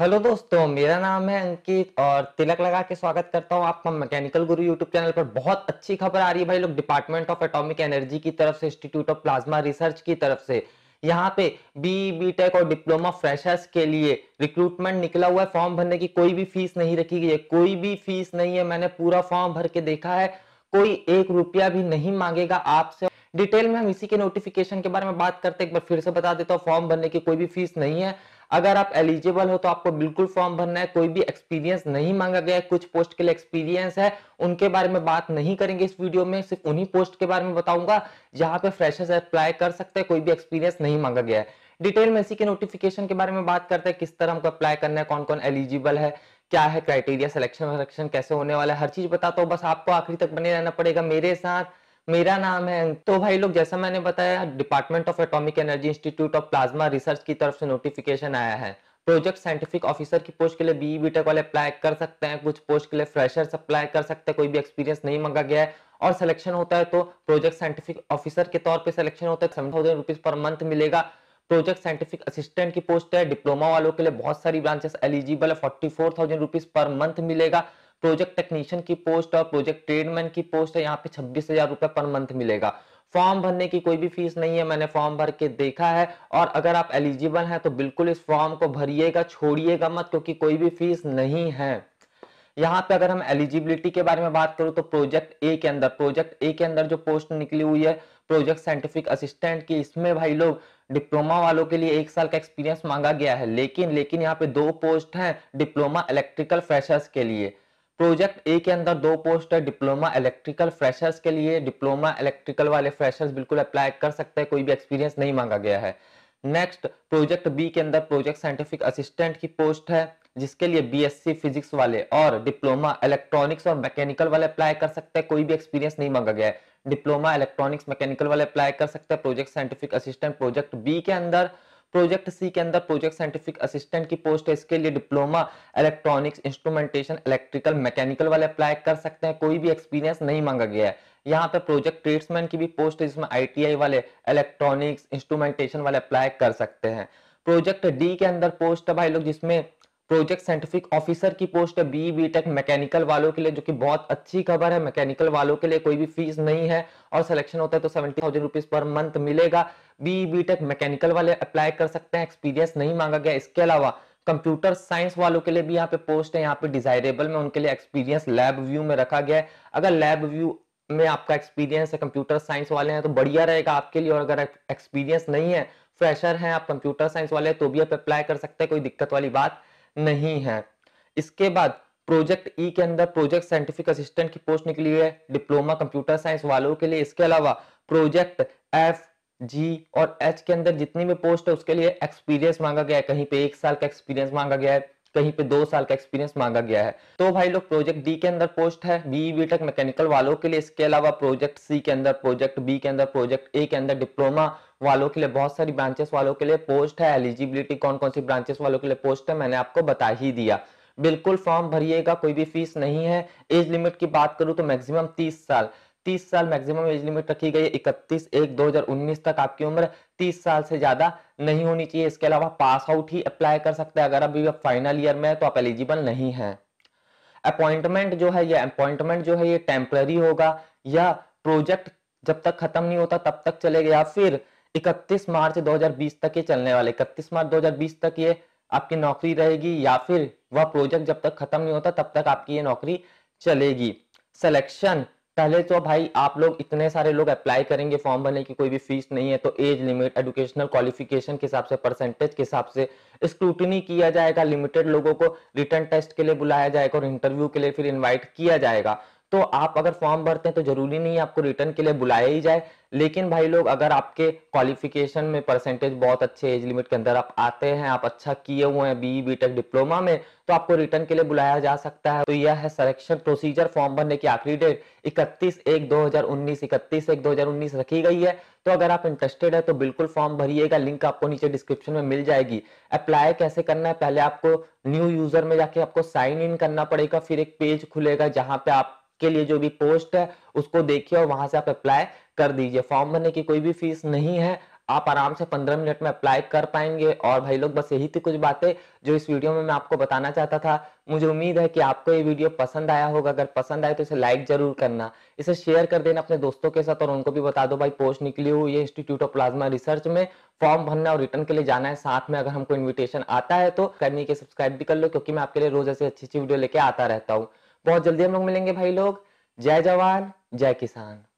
Hello दोस्तों, मेरा नाम है अंकित और तिलक लगा के स्वागत करता हूँ आपका मैकेनिकल गुरु यूट्यूब चैनल पर। बहुत अच्छी खबर आ रही है भाई लोग, डिपार्टमेंट ऑफ एटॉमिक एनर्जी की तरफ से, इंस्टीट्यूट ऑफ प्लाज्मा रिसर्च की तरफ से यहाँ पे BE, BTech और डिप्लोमा फ्रेशर्स के लिए रिक्रूटमेंट निकला हुआ है। फॉर्म भरने की कोई भी फीस नहीं रखी गई है, कोई भी फीस नहीं है। मैंने पूरा फॉर्म भर के देखा है, कोई एक रुपया भी नहीं मांगेगा आपसे। डिटेल में हम इसी के नोटिफिकेशन के बारे में बात करते हैं। एक बार फिर से बता देता हूँ, फॉर्म भरने की कोई भी फीस नहीं है। अगर आप एलिजिबल हो तो आपको बिल्कुल फॉर्म भरना है। कोई भी एक्सपीरियंस नहीं मांगा गया है। कुछ पोस्ट के लिए एक्सपीरियंस है, उनके बारे में बात नहीं करेंगे इस वीडियो में, सिर्फ उन्हीं पोस्ट के बारे में बताऊंगा जहां पे फ्रेशर्स अप्लाई कर सकते हैं। कोई भी एक्सपीरियंस नहीं मांगा गया है। डिटेल में इसी के नोटिफिकेशन के बारे में बात करते हैं, किस तरह हमको अप्लाई करना है, कौन कौन एलिजिबल है, क्या है क्राइटेरिया, सिलेक्शन कैसे होने वाला है, हर चीज बताता हूँ। बस आपको आखिरी तक बने रहना पड़ेगा मेरे साथ। मेरा नाम है। तो भाई लोग, जैसा मैंने बताया, department of atomic energy, institute of plasma research की तरफ से नोटिफिकेशन आया है। प्रोजेक्ट साइंटिफिक ऑफिसर की पोस्ट के लिए BE, BTech वाले अप्लाई कर सकते हैं। कुछ पोस्ट के लिए फ्रेशर्स अप्लाई कर सकते हैं। कोई भी एक्सपीरियंस नहीं मांगा गया है। और सिलेक्शन होता है तो प्रोजेक्ट साइंटिफिक ऑफिसर के तौर पर सिलेक्शन होता है, 7,000 रुपीज पर मंथ मिलेगा। प्रोजेक्ट साइंटिफिक असिस्टेंट की पोस्ट है। डिप्लोमा वालों के लिए बहुत सारी ब्रांचेस एलिजिबल है, 44,000 रुपीज पर मंथ मिलेगा। प्रोजेक्ट टेक्नीशियन की पोस्ट और प्रोजेक्ट ट्रेडमैन की पोस्ट है, यहाँ पे 26,000 रुपए पर मंथ मिलेगा। फॉर्म भरने की कोई भी फीस नहीं है, मैंने फॉर्म भर के देखा है। और अगर आप एलिजिबल हैं तो बिल्कुल इस फॉर्म को भरिएगा, छोड़िएगा मत, क्योंकि कोई भी फीस नहीं है। यहाँ पे अगर हम एलिजिबिलिटी के बारे में बात करूँ तो प्रोजेक्ट ए के अंदर जो पोस्ट निकली हुई है प्रोजेक्ट साइंटिफिक असिस्टेंट की, इसमें भाई लोग डिप्लोमा वालों के लिए 1 साल का एक्सपीरियंस मांगा गया है। लेकिन यहाँ पे 2 पोस्ट है डिप्लोमा इलेक्ट्रिकल फ्रेशर्स के लिए। प्रोजेक्ट ए के अंदर 2 पोस्ट है डिप्लोमा इलेक्ट्रिकल फ्रेशर्स के लिए। डिप्लोमा इलेक्ट्रिकल वाले फ्रेशर्स बिल्कुल अप्लाई कर सकते हैं, कोई भी एक्सपीरियंस नहीं मांगा गया है। नेक्स्ट, प्रोजेक्ट बी के अंदर प्रोजेक्ट साइंटिफिक असिस्टेंट की पोस्ट है, जिसके लिए BSc फिजिक्स वाले और डिप्लोमा इलेक्ट्रॉनिक्स और मैकेनिकल वाले अप्लाई कर सकते हैं। कोई भी एक्सपीरियंस नहीं मांगा गया है। डिप्लोमा इलेक्ट्रॉनिक्स मैकेनिकल वाले अप्लाई कर सकते हैं project scientific assistant project B के अंदर। प्रोजेक्ट सी के अंदर प्रोजेक्ट साइंटिफिक असिस्टेंट की पोस्ट है, इसके लिए diploma electronics, instrumentation, electrical, mechanical वाले अप्लाई कर सकते हैं। कोई भी एक्सपीरियंस नहीं मांगा गया है। यहाँ पे प्रोजेक्ट ट्रेड्समैन की भी पोस्ट है, जिसमें ITI वाले इलेक्ट्रॉनिक्स, इंस्ट्रूमेंटेशन वाले अप्लाई कर सकते हैं। प्रोजेक्ट डी के अंदर पोस्ट है भाई लोग, जिसमें प्रोजेक्ट साइंटिफिक ऑफिसर की पोस्ट है BE, BTech मैकेनिकल वालों के लिए, जो कि बहुत अच्छी खबर है। मैकेनिकल वालों के लिए कोई भी फीस नहीं है और सिलेक्शन होता है तो 70,000 रुपीज पर मंथ मिलेगा। BE, BTech मैकेनिकल वाले अप्लाई कर सकते हैं, एक्सपीरियंस नहीं मांगा गया। इसके अलावा कंप्यूटर साइंस वालों के लिए भी यहाँ पे पोस्ट है। यहाँ पे डिजायरेबल में उनके लिए एक्सपीरियंस लैब व्यू में रखा गया है। अगर लैब व्यू में आपका एक्सपीरियंस है, कंप्यूटर साइंस वाले हैं तो बढ़िया रहेगा आपके लिए। और अगर एक्सपीरियंस नहीं है, फ्रेशर हैं आप, कंप्यूटर साइंस वाले हैं तो भी आप अप्लाई कर सकते हैं, कोई दिक्कत वाली बात नहीं है। इसके बाद प्रोजेक्ट ई के अंदर प्रोजेक्ट साइंटिफिक असिस्टेंट की पोस्ट निकली है डिप्लोमा कंप्यूटर साइंस वालों के लिए। इसके अलावा प्रोजेक्ट F, G और H के अंदर जितनी भी पोस्ट है उसके लिए एक्सपीरियंस मांगा गया है। कहीं पे 1 साल का एक्सपीरियंस मांगा गया है, कहीं पे 2 साल का एक्सपीरियंस मांगा गया है। तो भाई लोग, प्रोजेक्ट डी के अंदर पोस्ट है BE, BTech मैकेनिकल वालों के लिए। इसके अलावा प्रोजेक्ट सी के अंदर, प्रोजेक्ट बी के अंदर, प्रोजेक्ट ए के अंदर डिप्लोमा वालों के लिए बहुत सारी ब्रांचेस वालों के लिए पोस्ट है। एलिजिबिलिटी कौन कौन सी ब्रांचेस वालों के लिए पोस्ट है मैंने आपको बता ही दिया। बिल्कुल फॉर्म भरिएगा, कोई भी फीस नहीं है। एज लिमिट की बात करूँ तो मैक्सिमम 30 साल मैक्सिमम एज लिमिट रखी गई है। 31/1/2019 तक आपकी उम्र 30 साल से ज्यादा नहीं होनी चाहिए। इसके अलावा पास आउट ही अप्लाई कर सकते हैं। अगर अभी आप फाइनल ईयर में है तो आप एलिजिबल नहीं हैं। अपॉइंटमेंट जो है ये टेम्पररी होगा। यह प्रोजेक्ट जब तक खत्म नहीं होता तब तक चलेगा, या फिर 31 मार्च 2020 तक ये चलने वाले। 31 मार्च 2020 तक ये आपकी नौकरी रहेगी, या फिर वह प्रोजेक्ट जब तक खत्म नहीं होता तब तक आपकी ये नौकरी चलेगी। सिलेक्शन, पहले तो भाई आप लोग इतने सारे लोग अप्लाई करेंगे, फॉर्म भरने की कोई भी फीस नहीं है, तो एज लिमिट, एजुकेशनल क्वालिफिकेशन के हिसाब से, परसेंटेज के हिसाब से स्क्रूटनी किया जाएगा। लिमिटेड लोगों को रिटर्न टेस्ट के लिए बुलाया जाएगा और इंटरव्यू के लिए फिर इन्वाइट किया जाएगा। तो आप अगर फॉर्म भरते हैं तो जरूरी नहीं है आपको रिटर्न के लिए बुलाया ही जाए। लेकिन भाई लोग, अगर आपके क्वालिफिकेशन में परसेंटेज बहुत अच्छे, एज लिमिट के अंदर आप आते हैं, आप अच्छा किए हुए हैं BE, BTech डिप्लोमा में, तो आपको रिटर्न के लिए बुलाया जा सकता है। तो यह है सिलेक्शन प्रोसीजर। फॉर्म भरने की आखिरी डेट 31/1/2019 रखी गई है। तो अगर आप इंटरेस्टेड है तो बिल्कुल फॉर्म भरिएगा। लिंक आपको नीचे डिस्क्रिप्शन में मिल जाएगी। अप्लाई कैसे करना है, पहले आपको न्यू यूजर में जाके आपको साइन इन करना पड़ेगा। फिर एक पेज खुलेगा जहाँ पे आप के लिए जो भी पोस्ट है उसको देखिए और वहां से आप अप्लाई कर दीजिए। फॉर्म भरने की कोई भी फीस नहीं है। आप आराम से 15 मिनट में अप्लाई कर पाएंगे। और भाई लोग बस यही थी कुछ बातें जो इस वीडियो में मैं आपको बताना चाहता था। मुझे उम्मीद है कि आपको ये वीडियो पसंद आया होगा। अगर पसंद आए तो इसे लाइक जरूर करना, इसे शेयर कर देना अपने दोस्तों के साथ और उनको भी बता दो भाई पोस्ट निकली हुई है इंस्टीट्यूट ऑफ प्लाज्मा रिसर्च में, फॉर्म भरना और रिटर्न के लिए जाना है। साथ में अगर हमको इन्विटेशन आता है तो करनी के सब्सक्राइब भी कर लो, क्योंकि मैं आपके लिए रोज ऐसी अच्छी वीडियो लेके आता रहता हूँ। बहुत जल्दी हम लोग मिलेंगे भाई लोग। जय जवान जय किसान।